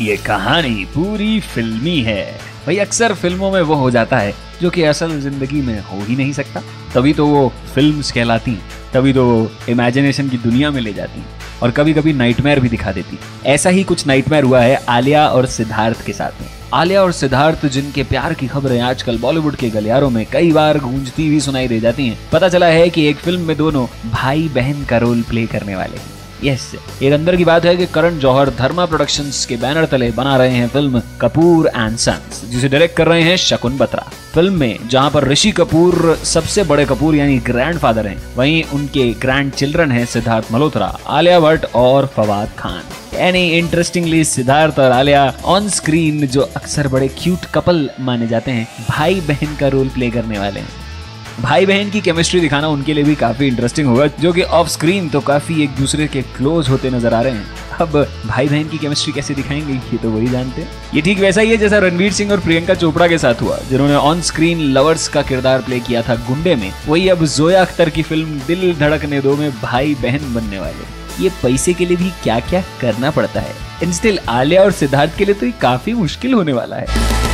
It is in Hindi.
ये कहानी पूरी फिल्मी है। भाई अक्सर फिल्मों में वो हो जाता है जो कि असल जिंदगी में हो ही नहीं सकता, तभी तो वो फिल्म्स कहलाती हैं, तभी तो वो इमेजिनेशन की दुनिया में ले जाती हैं और कभी कभी नाइटमेयर भी दिखा देती। ऐसा ही कुछ नाइटमेयर हुआ है आलिया और सिद्धार्थ के साथ में। आलिया और सिद्धार्थ जिनके प्यार की खबरें आजकल बॉलीवुड के गलियारों में कई बार गूंजती हुई सुनाई दे जाती हैं। पता चला है कि एक फिल्म में दोनों भाई बहन का रोल प्ले करने वाले हैं। यस, ये अंदर की बात है कि करण जौहर धर्मा प्रोडक्शंस के बैनर तले बना रहे हैं फिल्म कपूर एंड सन्स, जिसे डायरेक्ट कर रहे हैं शकुन बत्रा। फिल्म में जहां पर ऋषि कपूर सबसे बड़े कपूर यानी ग्रैंडफादर हैं, वहीं उनके ग्रैंड चिल्ड्रन हैं सिद्धार्थ मल्होत्रा, आलिया भट्ट और फवाद खान। यानी इंटरेस्टिंगली सिद्धार्थ और आलिया ऑन स्क्रीन, जो अक्सर बड़े क्यूट कपल माने जाते हैं, भाई बहन का रोल प्ले करने वाले हैं। भाई बहन की केमिस्ट्री दिखाना उनके लिए भी काफी इंटरेस्टिंग होगा, जो कि ऑफ स्क्रीन तो काफी एक दूसरे के क्लोज होते नजर आ रहे हैं। अब भाई बहन की केमिस्ट्री कैसे दिखाएंगे ये तो वही जानते हैं। ये ठीक वैसा ही है जैसा रणवीर सिंह और प्रियंका चोपड़ा के साथ हुआ, जिन्होंने ऑन स्क्रीन लवर्स का किरदार प्ले किया था गुंडे में। वही अब जोया अख्तर की फिल्म दिल धड़कने दो में भाई बहन बनने वाले। ये पैसे के लिए भी क्या क्या करना पड़ता है। इन स्टिल आलिया और सिद्धार्थ के लिए तो ये काफी मुश्किल होने वाला है।